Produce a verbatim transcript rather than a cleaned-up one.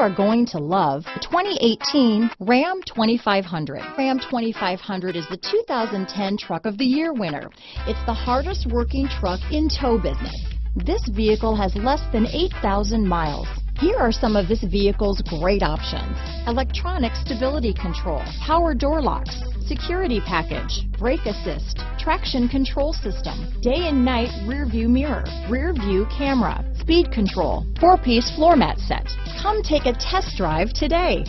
are going to love the twenty eighteen Ram twenty-five hundred. Ram twenty-five hundred is the two thousand ten Truck of the Year winner. It's the hardest working truck in tow business. This vehicle has less than eight thousand miles. Here are some of this vehicle's great options: electronic stability control, power door locks, security package, brake assist, traction control system, day and night rear view mirror, rear view camera, speed control, four-piece floor mat set. Come take a test drive today.